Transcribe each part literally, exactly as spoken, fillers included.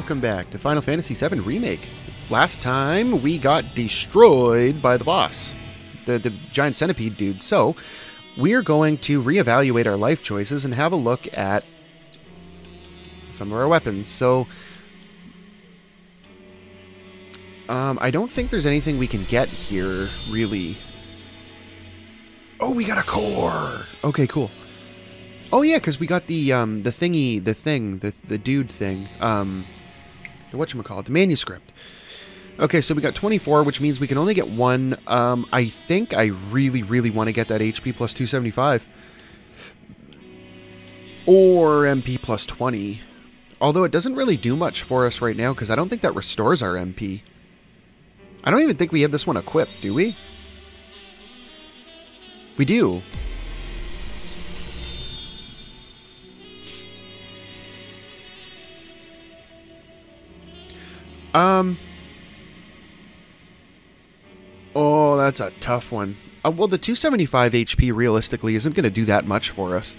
Welcome back to Final Fantasy seven Remake. Last time we got destroyed by the boss, the, the giant centipede dude. So we're going to reevaluate our life choices and have a look at some of our weapons. So um, I don't think there's anything we can get here, really. Oh, we got a core. Okay, cool. Oh yeah, because we got the um, the thingy, the thing, the the dude thing, um, the whatchamacallit, the manuscript. Okay, so we got twenty-four, which means we can only get one. Um, I think I really, really want to get that H P plus two seventy-five. Or M P plus twenty. Although it doesn't really do much for us right now, because I don't think that restores our M P. I don't even think we have this one equipped, do we? We do. Um. Oh, that's a tough one. Uh, well, the two seventy-five H P realistically isn't going to do that much for us.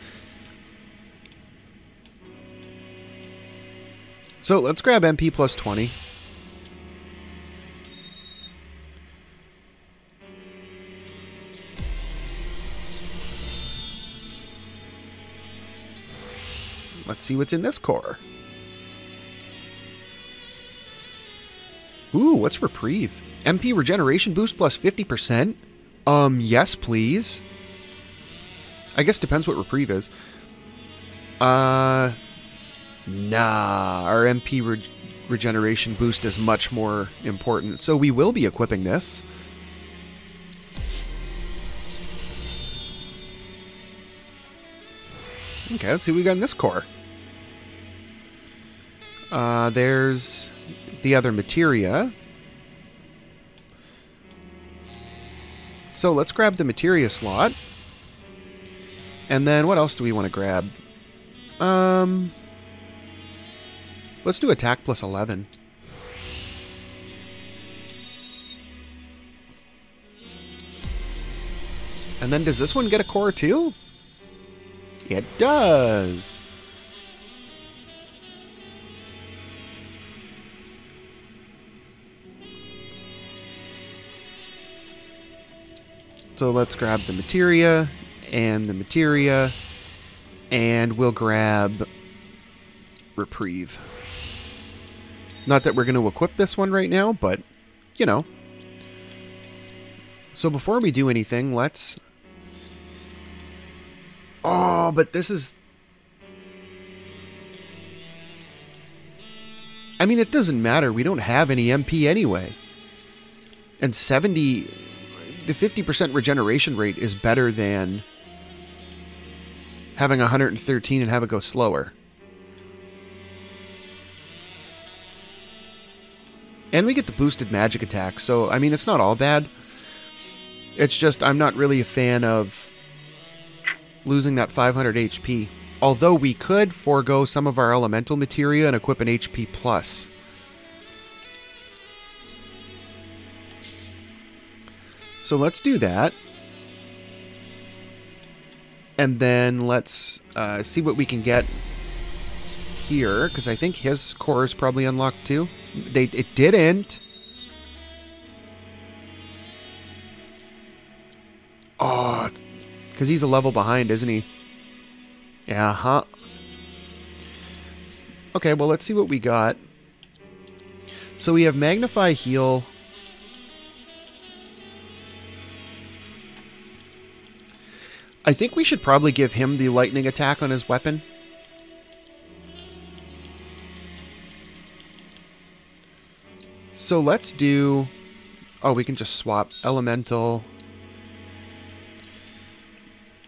So let's grab M P plus twenty. Let's see what's in this core. Ooh, what's Reprieve? M P regeneration boost plus fifty percent? Um, yes, please. I guess depends what Reprieve is. Uh, nah, our M P re regeneration boost is much more important, so we will be equipping this. Okay, let's see what we got in this core. Uh, there's the other materia. So let's grab the materia slot. And then what else do we want to grab? Um, let's do attack plus eleven. And then does this one get a core too? It does. So let's grab the materia and the materia, and we'll grab Reprieve. Not that we're going to equip this one right now, but you know. So before we do anything, let's... Oh, but this is... I mean, it doesn't matter. We don't have any M P anyway. And seventy... The fifty percent regeneration rate is better than having one hundred thirteen and have it go slower. And we get the boosted magic attack, so, I mean, it's not all bad. It's just I'm not really a fan of losing that five hundred H P. Although we could forego some of our elemental materia and equip an H P plus. So let's do that, and then let's uh, see what we can get here, because I think his core is probably unlocked too. They it didn't. Oh, because he's a level behind, isn't he? Uh huh. Okay, well let's see what we got. So we have Magnify, Heal. I think we should probably give him the lightning attack on his weapon. So let's do... Oh, we can just swap elemental.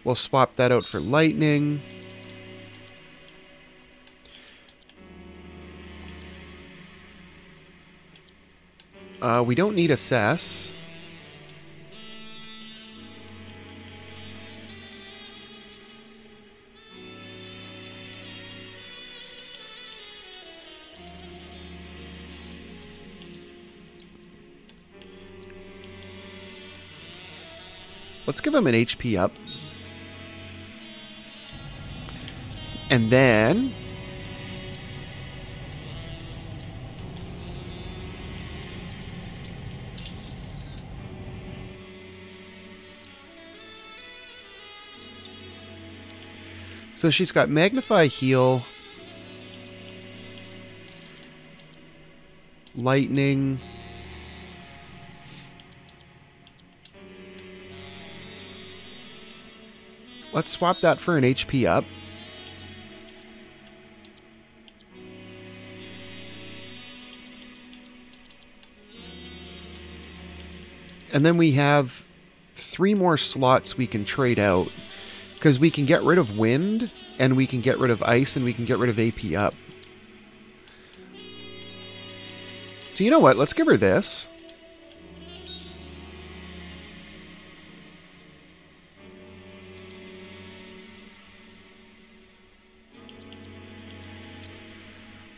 We'll swap that out for lightning. Uh, we don't need assess. Let's give him an H P up. And then... So she's got Magnify, Heal, Lightning, let's swap that for an H P up. And then we have three more slots we can trade out, because we can get rid of wind, and we can get rid of ice, and we can get rid of A P up. So you know what? Let's give her this.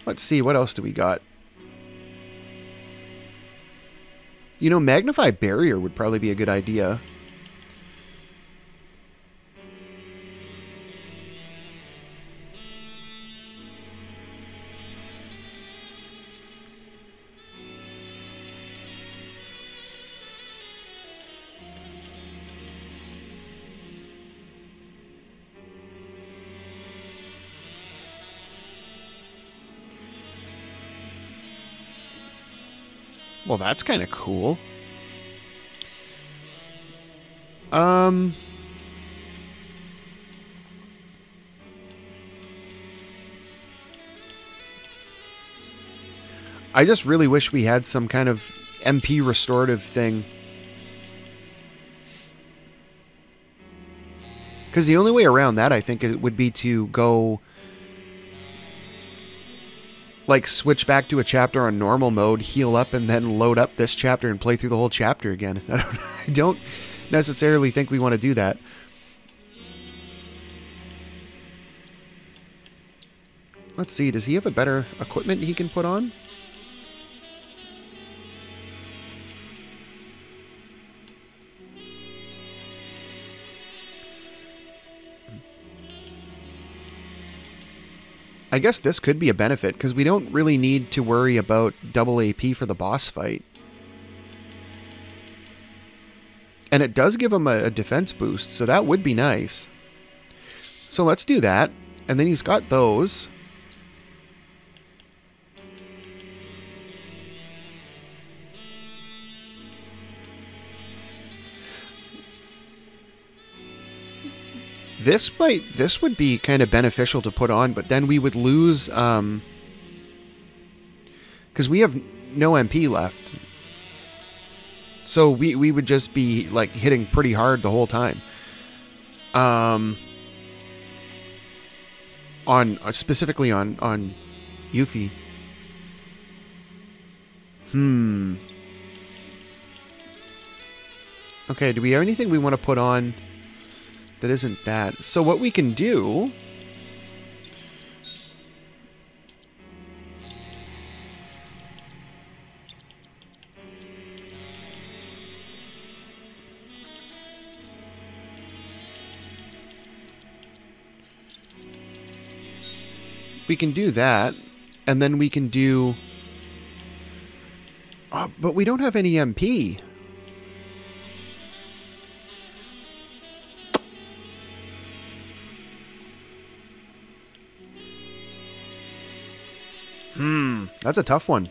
Let's see, what else do we got? You know, Magnify Barrier would probably be a good idea. Well, that's kind of cool. Um, I just really wish we had some kind of M P restorative thing. Because the only way around that, I think, it would be to go... like, switch back to a chapter on normal mode, heal up, and then load up this chapter and play through the whole chapter again. I don't, I don't necessarily think we want to do that. Let's see, does he have a better equipment he can put on? I guess this could be a benefit, because we don't really need to worry about double A P for the boss fight. And it does give him a, a defense boost, so that would be nice. So let's do that. And then he's got those. This might, this would be kind of beneficial to put on, but then we would lose, um, because we have no M P left. So we, we would just be, like, hitting pretty hard the whole time. Um, on, uh, specifically on, on Yuffie. Hmm. Okay, do we have anything we want to put on that isn't that? So what we can do we can do that, and then we can do oh, but we don't have any M P. Hmm, that's a tough one.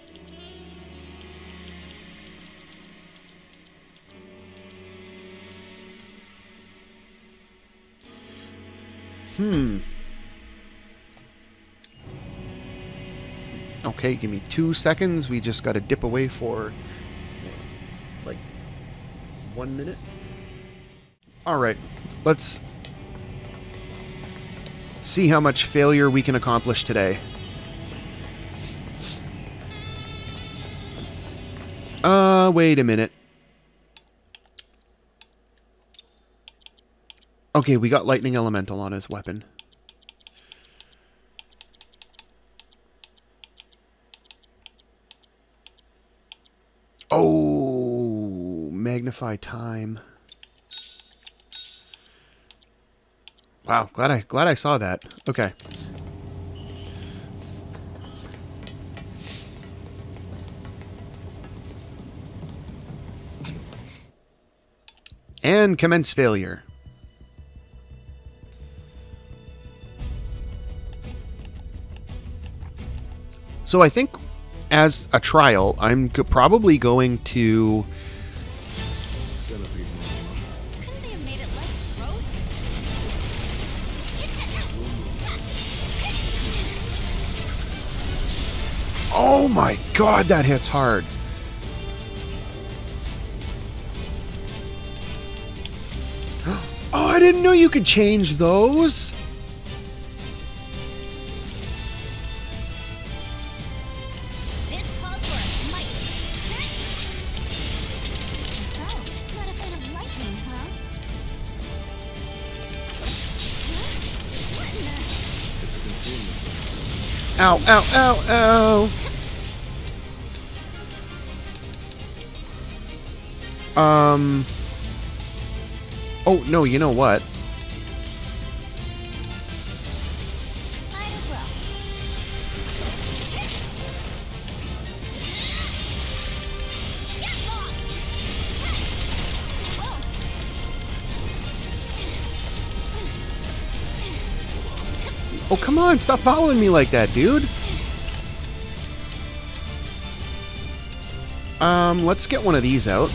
Hmm. Okay, give me two seconds. We just got to dip away for like one minute. All right, let's see how much failure we can accomplish today. Uh, wait a minute. Okay, we got Lightning Elemental on his weapon. Oh, Magnify Time. Wow, glad I glad I saw that. Okay. And commence failure. So I think as a trial, I'm g- probably going to... Oh my god, that hits hard. Oh, I didn't know you could change those. Ow, ow, ow, ow. Um. Oh, no, you know what? Oh, come on, stop following me like that, dude. Um, let's get one of these out.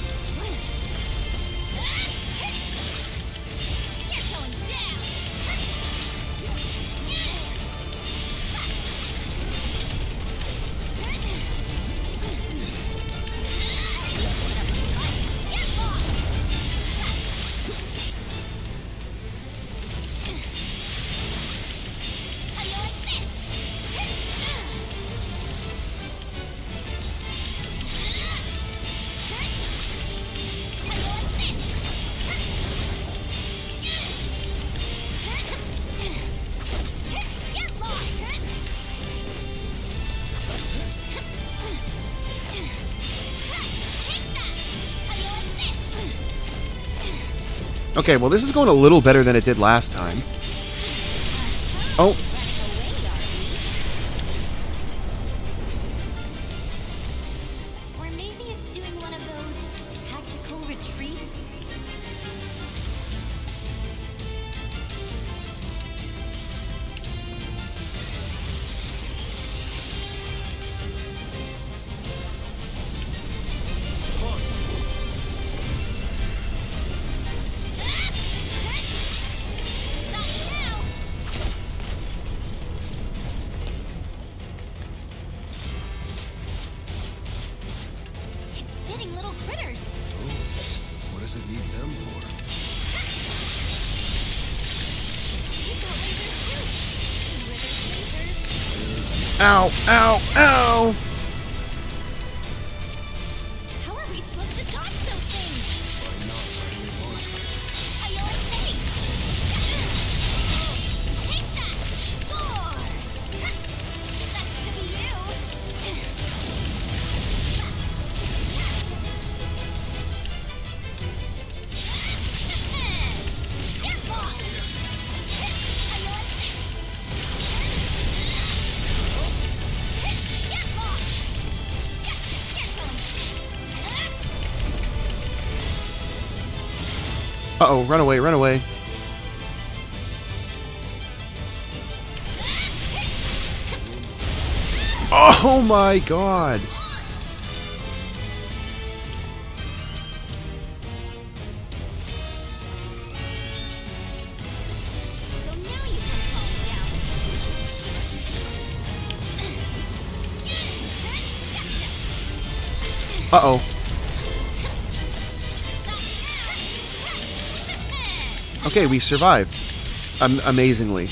Okay, well, this is going a little better than it did last time. Oh. Or maybe it's doing one of those tactical retreats. Ow, ow, ow! How are we supposed to dodge those things? Are you okay? Take that! Four! That's to be you! Get lost! Uh-oh, run away, run away. Oh my god! Uh-oh. Okay, we survived. Um, amazingly.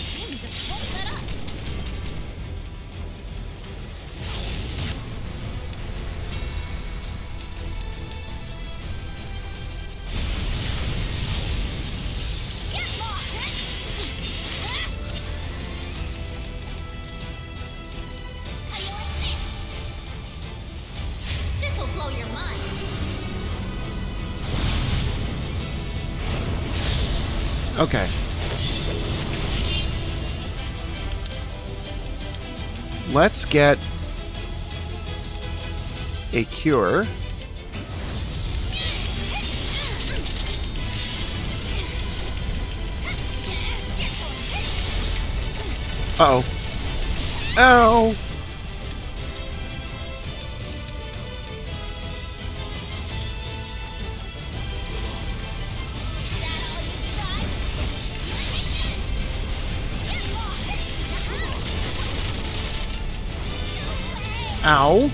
Okay. Let's get a cure. Uh-oh. Ow! Ow.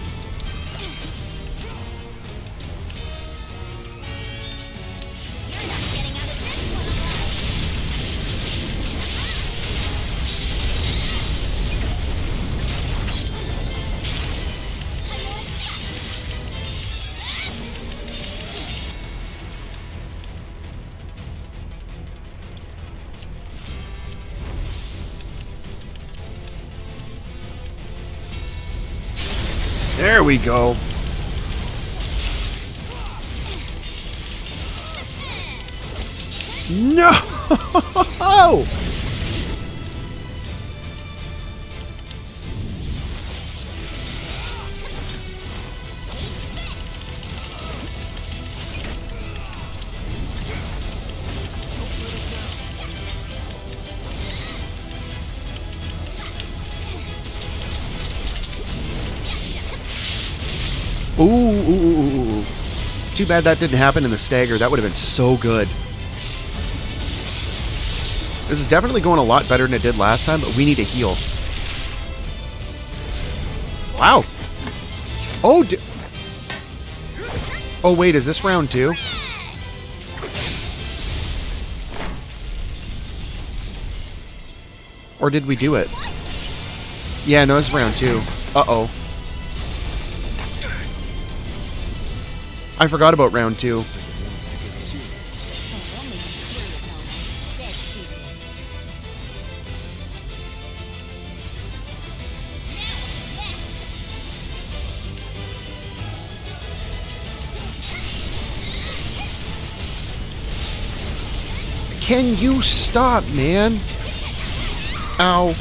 There we go. No! Ooh, ooh, ooh, ooh, too bad that didn't happen in the stagger. That would have been so good. This is definitely going a lot better than it did last time, but we need a heal. Wow. Oh, d oh wait, is this round two? Or did we do it? Yeah, no, it's round two. Uh-oh. I forgot about round two. Can you stop, man? Ow.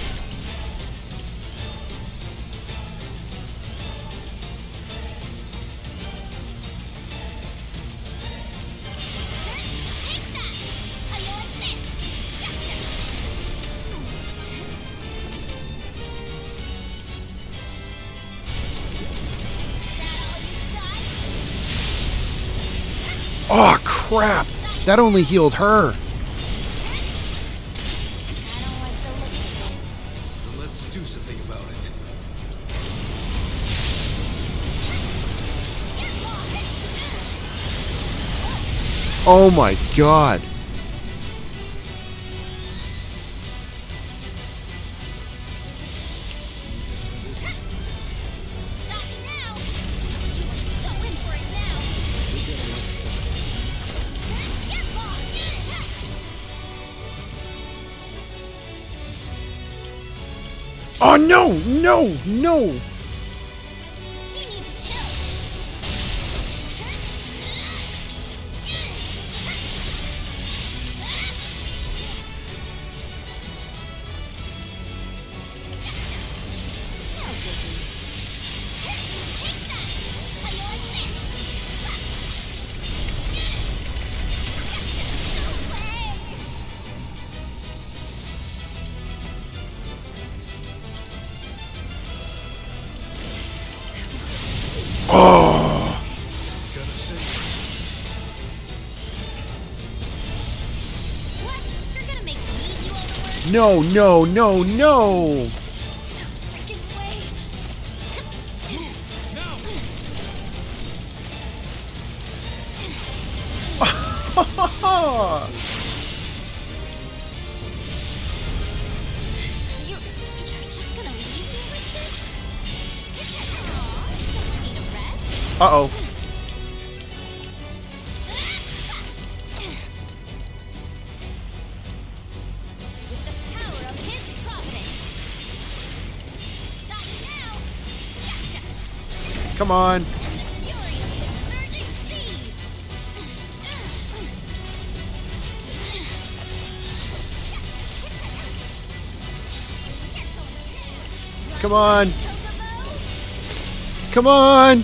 Oh crap! That only healed her. Let's do something about it. Oh my god. Oh no, no, no. You need to Oh. No, no, no, no. Uh-oh. Come on. Come on. Come on.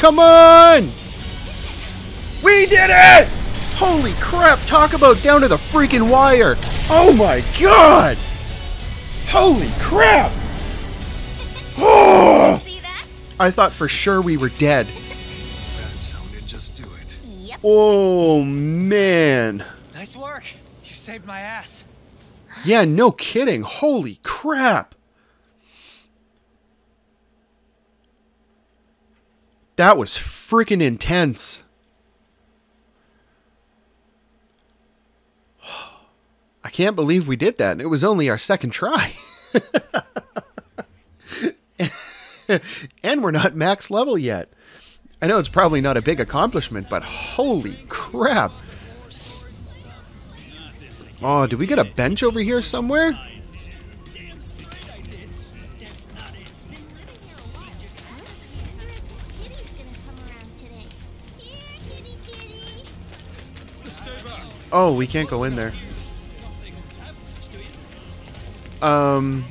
Come on! We did it! Holy crap, talk about down to the freaking wire! Oh my god! Holy crap! Oh! I thought for sure we were dead. That's how ninjas do it. Yep. Oh man. Nice work. You saved my ass. Yeah, no kidding. Holy crap. That was freaking intense. I can't believe we did that. And it was only our second try. And we're not max level yet. I know it's probably not a big accomplishment, but holy crap. Oh, did we get a bench over here somewhere? Oh, we can't go in there. Um...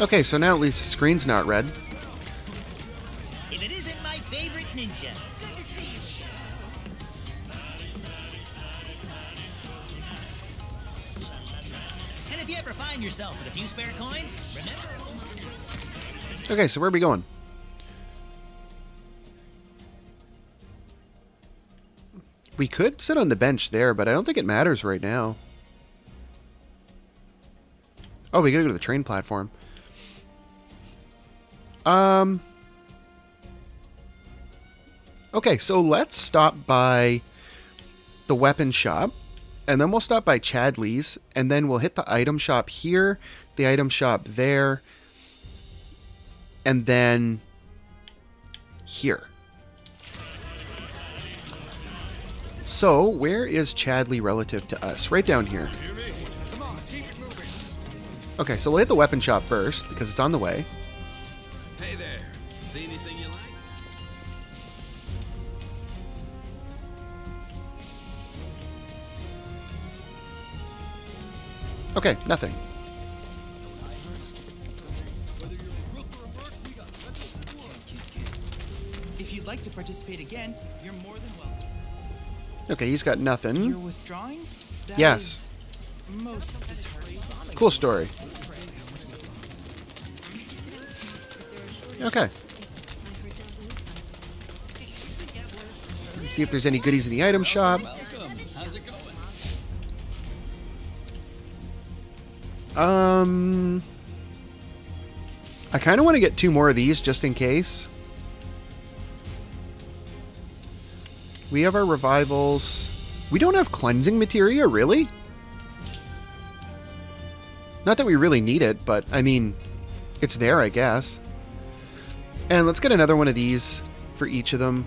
Okay, so now at least the screen's not red. If it isn't my favorite ninja, good to see you. And if you ever find yourself with a few spare coins, remember. Okay, so where are we going? We could sit on the bench there, but I don't think it matters right now. Oh, we gotta go to the train platform. Um, okay, so let's stop by the weapon shop, and then we'll stop by Chadley's, and then we'll hit the item shop here, the item shop there, and then here. So, where is Chadley relative to us? Right down here. Okay, so we'll hit the weapon shop first, because it's on the way. Hey there. See anything you like? Okay, nothing. If you'd like to participate again, you're more than welcome. Okay, he's got nothing. You're withdrawing? That yes. Most disheartening. Cool story. Okay. Let's see if there's any goodies in the item shop. Um, I kind of want to get two more of these just in case. We have our revivals. We don't have cleansing materia, really? Not that we really need it, but, I mean, it's there, I guess. And let's get another one of these for each of them.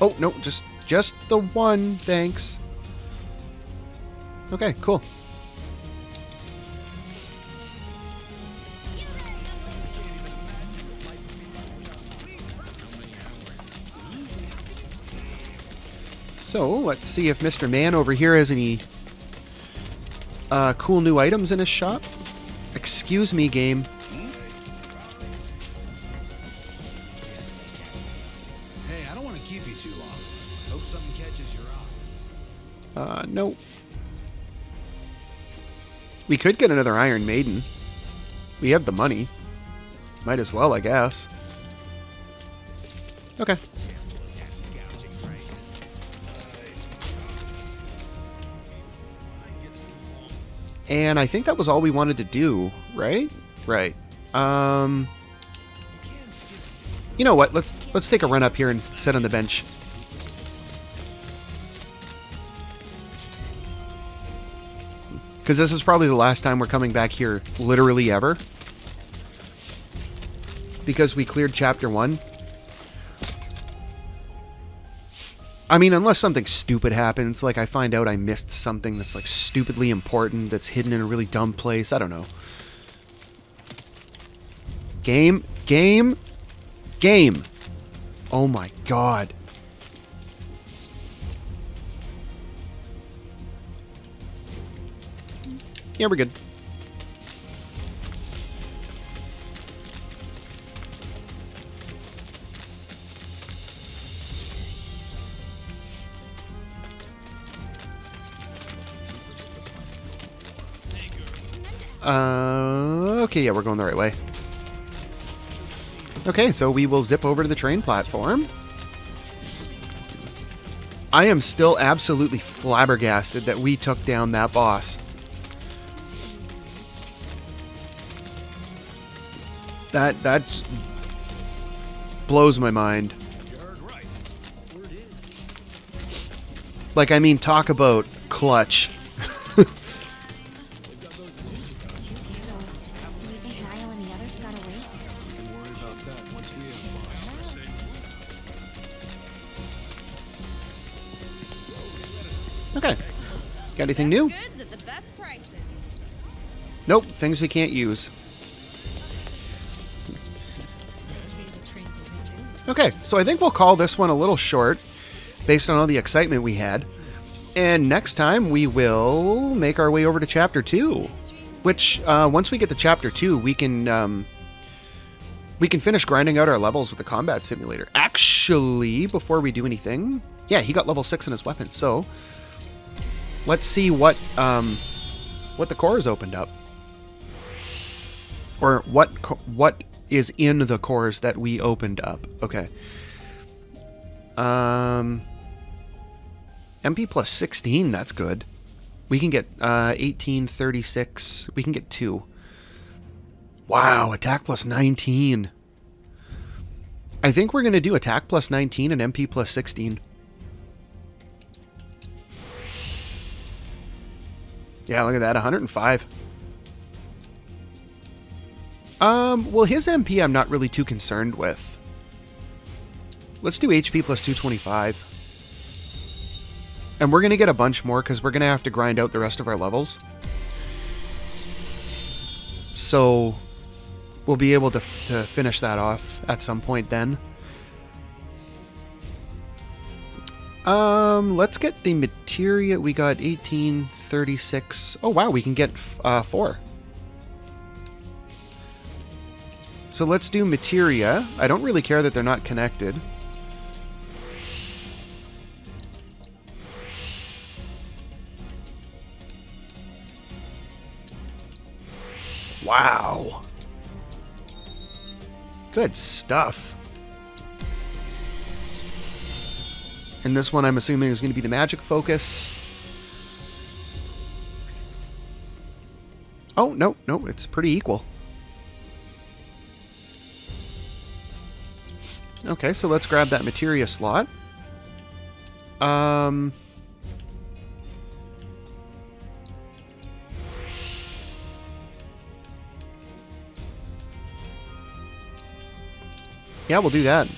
Oh, no, just just the one, thanks. Okay, cool. So, let's see if Mister Man over here has any uh, cool new items in his shop. Excuse me, game. Hey, I don't want to keep you too long. Hope something catches your eye. Uh, no. We could get another Iron Maiden. We have the money. Might as well, I guess. Okay. And I think that was all we wanted to do, right? Right. Um, you know what? Let's let's take a run up here and sit on the bench. Because this is probably the last time we're coming back here, literally ever. Because we cleared chapter one. I mean, unless something stupid happens, like I find out I missed something that's like stupidly important that's hidden in a really dumb place. I don't know. Game, game, game. Oh my god. Yeah, we're good. Uh, okay, yeah, we're going the right way. Okay, so we will zip over to the train platform. I am still absolutely flabbergasted that we took down that boss. That that blows my mind. Like, I mean, talk about clutch. Okay. Got anything new? Nope, things we can't use. Okay, so I think we'll call this one a little short, based on all the excitement we had. And next time we will make our way over to Chapter two, which uh, once we get to Chapter two, we can um, we can finish grinding out our levels with the combat simulator. Actually, before we do anything, yeah, he got level six in his weapon, so let's see what um, what the core has opened up, or what what is in the cores that we opened up. Okay. Um, M P plus sixteen. That's good. We can get uh, eighteen, thirty-six. We can get two. Wow, attack plus nineteen. I think we're gonna do attack plus nineteen and M P plus sixteen. Yeah, look at that, one hundred and five. Um, well, his M P I'm not really too concerned with. Let's do H P plus two twenty-five. And we're going to get a bunch more because we're going to have to grind out the rest of our levels. So we'll be able to, f to finish that off at some point then. Um, let's get the materia. We got eighteen, thirty-six. Oh, wow, we can get uh, four. So let's do materia. I don't really care that they're not connected. Wow. Good stuff. And this one, I'm assuming, is going to be the magic focus. Oh, no, no, it's pretty equal. Okay, so let's grab that materia slot. Um, yeah, we'll do that.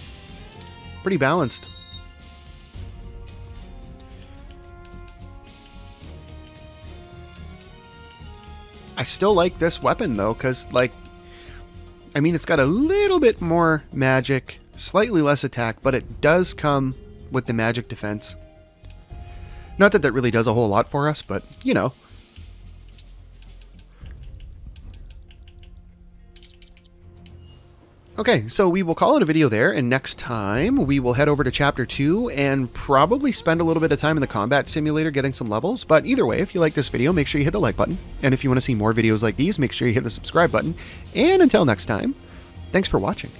Pretty balanced. I still like this weapon, though, because, like, I mean, it's got a little bit more magic, slightly less attack, but it does come with the magic defense. Not that that really does a whole lot for us, but, you know. Okay, so we will call it a video there, and next time we will head over to Chapter two and probably spend a little bit of time in the combat simulator getting some levels. But either way, if you like this video, make sure you hit the like button. And if you want to see more videos like these, make sure you hit the subscribe button. And until next time, thanks for watching.